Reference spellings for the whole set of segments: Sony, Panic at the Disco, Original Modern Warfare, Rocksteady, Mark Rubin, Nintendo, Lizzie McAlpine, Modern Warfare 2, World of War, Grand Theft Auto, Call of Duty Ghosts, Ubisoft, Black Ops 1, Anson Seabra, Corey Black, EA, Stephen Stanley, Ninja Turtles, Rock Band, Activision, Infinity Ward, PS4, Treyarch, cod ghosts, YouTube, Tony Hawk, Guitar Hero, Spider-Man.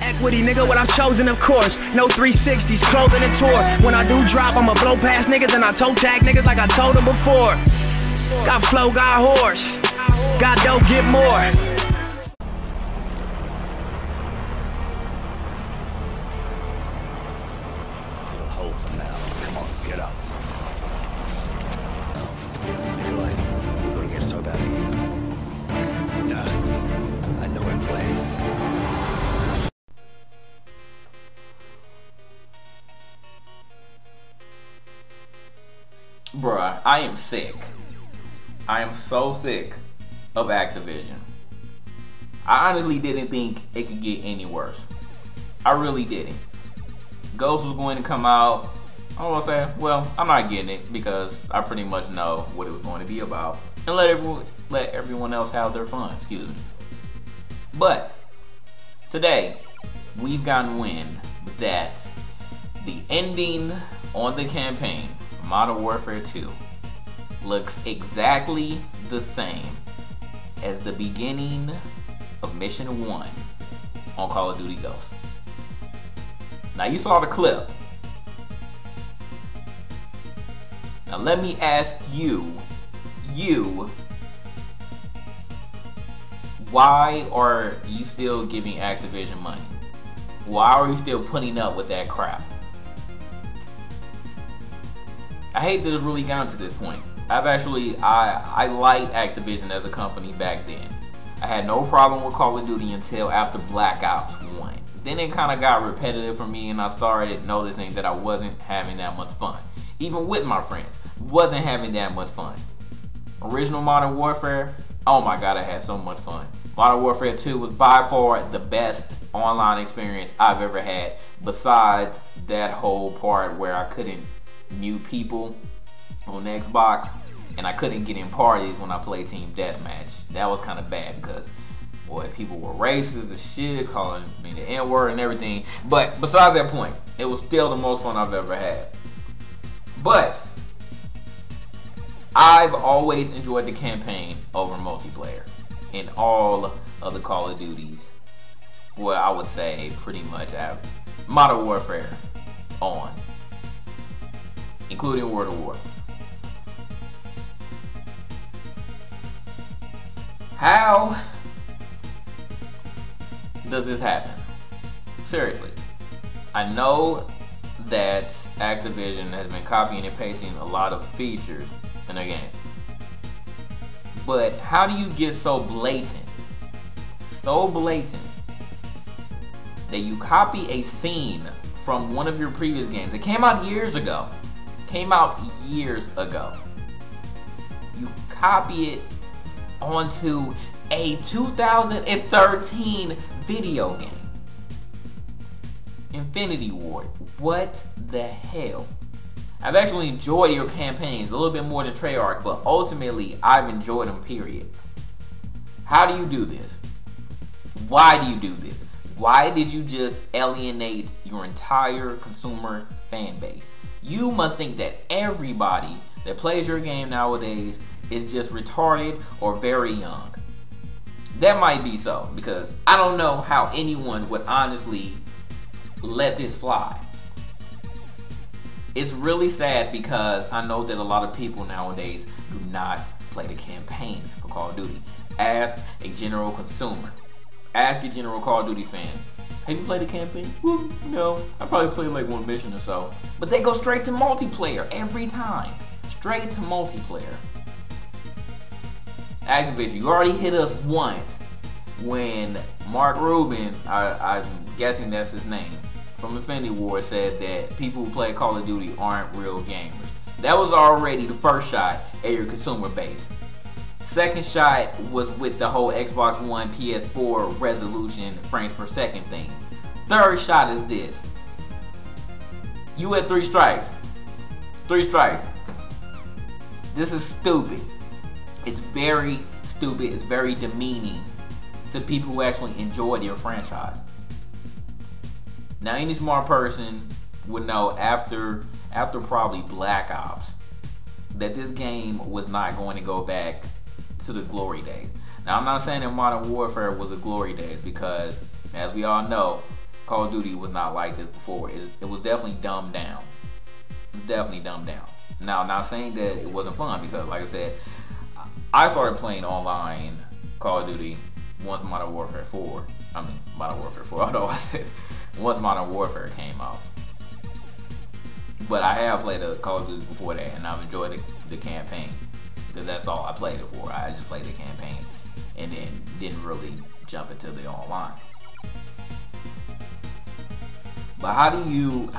Equity, nigga, what I've chosen, of course. No 360s, clothing and tour. When I do drop, I'ma blow past niggas and I toe tag niggas like I told them before. Got flow, got horse. Got dope, get more. Bruh, I am sick. I am so sick of Activision. I honestly didn't think it could get any worse. I really didn't. Ghosts was going to come out. I was going to say, well, I'm not getting it because I pretty much know what it was going to be about. And let everyone else have their fun, excuse me. But today, we've gotten wind that the ending on the campaign Modern Warfare 2 looks exactly the same as the beginning of Mission 1 on Call of Duty Ghosts. Now you saw the clip. Now let me ask you, why are you still giving Activision money? Why are you still putting up with that crap? I hate that it's really gotten to this point. I liked Activision as a company back then. I had no problem with Call of Duty until after Black Ops 1. Then it kind of got repetitive for me and I started noticing that I wasn't having that much fun. Even with my friends, wasn't having that much fun. Original Modern Warfare, oh my god, I had so much fun. Modern Warfare 2 was by far the best online experience I've ever had, besides that whole part where I couldn't new people on Xbox and I couldn't get in parties when I played Team Deathmatch. That was kind of bad because, boy, people were racist and shit, calling me the N-word and everything. But besides that point, it was still the most fun I've ever had. But I've always enjoyed the campaign over multiplayer in all of the Call of Duties. Well, I would say pretty much Modern Warfare on, including World of War. How does this happen? Seriously. I know that Activision has been copying and pasting a lot of features in their games. But how do you get so blatant that you copy a scene from one of your previous games that came out years ago? You copy it onto a 2013 video game. Infinity Ward. What the hell? I've actually enjoyed your campaigns a little bit more than Treyarch, but ultimately I've enjoyed them, period. How do you do this? Why do you do this? Why did you just alienate your entire consumer fan base? You must think that everybody that plays your game nowadays is just retarded or very young. That might be so, because I don't know how anyone would honestly let this fly. It's really sad because I know that a lot of people nowadays do not play the campaign for Call of Duty. Ask a general consumer. Ask a general Call of Duty fan. Have you played the campaign? Woo, no. I probably played like one mission or so. But they go straight to multiplayer every time. Straight to multiplayer. Activision, you already hit us once when Mark Rubin, I'm guessing that's his name, from Infinity Ward said that people who play Call of Duty aren't real gamers. That was already the first shot at your consumer base. Second shot was with the whole Xbox One, PS4 resolution, frames per second thing. Third shot is this. You had three strikes. Three strikes. This is stupid. It's very stupid. It's very demeaning to people who actually enjoy their franchise. Now, any smart person would know after probably Black Ops that this game was not going to go back to the glory days. Now, I'm not saying that Modern Warfare was the glory days because, as we all know, Call of Duty was not like this before. It was definitely dumbed down. Now, not saying that it wasn't fun, because like I said, I started playing online Call of Duty once Modern Warfare 4. I mean, Modern Warfare 4, although I said once Modern Warfare came out. But I have played a Call of Duty before that, and I've enjoyed the campaign. Because that's all I played it for. I just played the campaign and then didn't really jump into the online. But how do you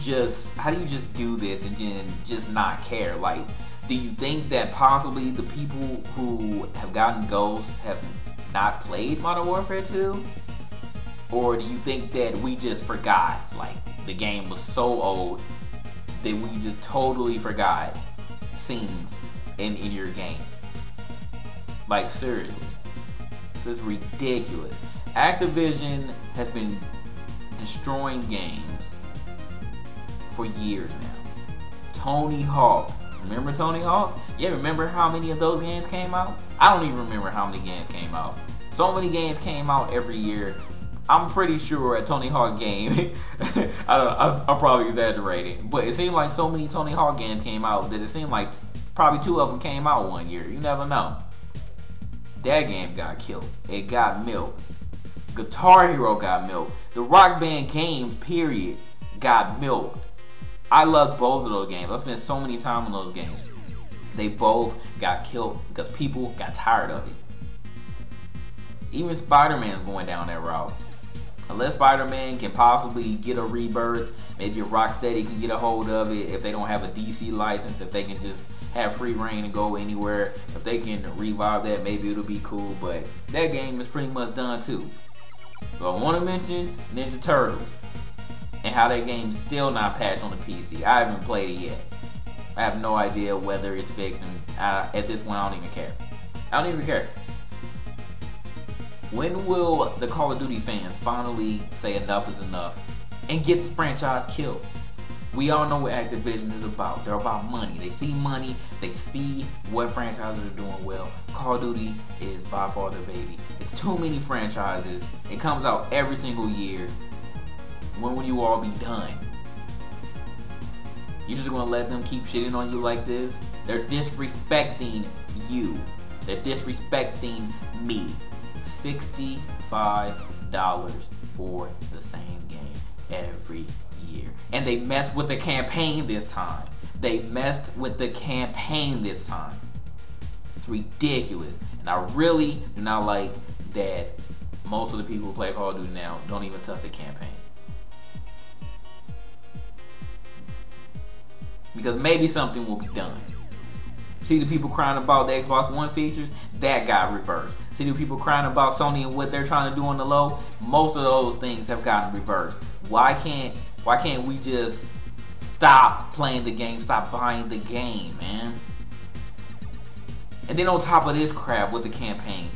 just do this and then just not care? Like, do you think that possibly the people who have gotten Ghosts have not played Modern Warfare 2? Or do you think that we just forgot? Like, the game was so old that we just totally forgot scenes in your game. Like, seriously, this is ridiculous. Activision has been destroying games for years now. Tony Hawk, remember Tony Hawk? Yeah, remember how many of those games came out? I don't even remember how many games came out. So many games came out every year. I'm pretty sure a Tony Hawk game, I'm probably exaggerating, but it seemed like so many Tony Hawk games came out that it seemed like probably 2 of them came out one year. You never know. That game got killed. It got milked. Guitar Hero got milked. The Rock Band games, period, got milked. I love both of those games. I spent so many time on those games. They both got killed because people got tired of it. Even Spider-Man's going down that route. Unless Spider-Man can possibly get a rebirth, maybe Rocksteady can get a hold of it. If they don't have a DC license, if they can just have free reign and go anywhere, if they can revive that, maybe it'll be cool. But that game is pretty much done too. So I want to mention Ninja Turtles and how that game's still not patched on the PC. I haven't played it yet. I have no idea whether it's fixed, and at this point, I don't even care. I don't even care. When will the Call of Duty fans finally say enough is enough and get the franchise killed? We all know what Activision is about. They're about money. They see money. They see what franchises are doing well. Call of Duty is by far their baby. It's too many franchises. It comes out every single year. When will you all be done? You're just gonna let them keep shitting on you like this? They're disrespecting you. They're disrespecting me. $65 for the same game every year. And they messed with the campaign this time. It's ridiculous. And I really do not like that most of the people who play Call of Duty now don't even touch the campaign. Because maybe something will be done. See the people crying about the Xbox One features? That got reversed. See the people crying about Sony and what they're trying to do on the low? Most of those things have gotten reversed. Why can't we just stop playing the game, stop buying the game, man? And then on top of this crap with the campaign,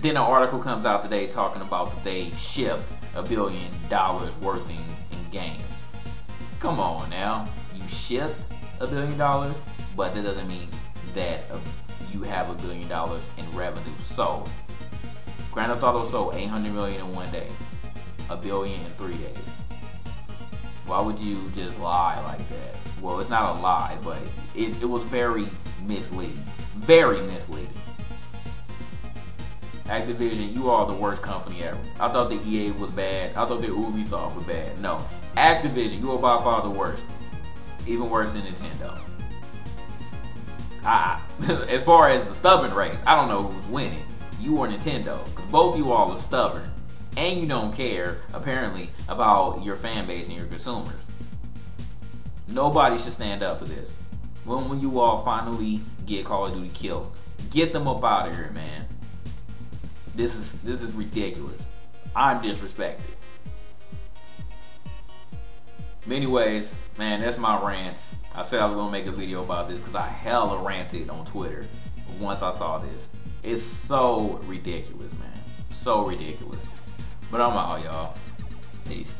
then an article comes out today talking about that they shipped $1 billion worth in games. Come on now. You shipped $1 billion? But that doesn't mean that you have $1 billion in revenue. So, Grand Theft Auto sold 800 million in one day, 1 billion in 3 days. Why would you just lie like that? Well, it's not a lie, but it was very misleading. Very misleading. Activision, you are the worst company ever. I thought the EA was bad. I thought the Ubisoft was bad. No, Activision, you are by far the worst. Even worse than Nintendo. As far as the stubborn race, I don't know who's winning. You or Nintendo. Because both you all are stubborn. And you don't care, apparently, about your fan base and your consumers. Nobody should stand up for this. When will you all finally get Call of Duty killed? Get them up out of here, man. This is ridiculous. I'm disrespected. But anyways, man, that's my rant. I said I was gonna make a video about this because I hella ranted on Twitter once I saw this. It's so ridiculous, man. So ridiculous. But I'm out, y'all. Peace.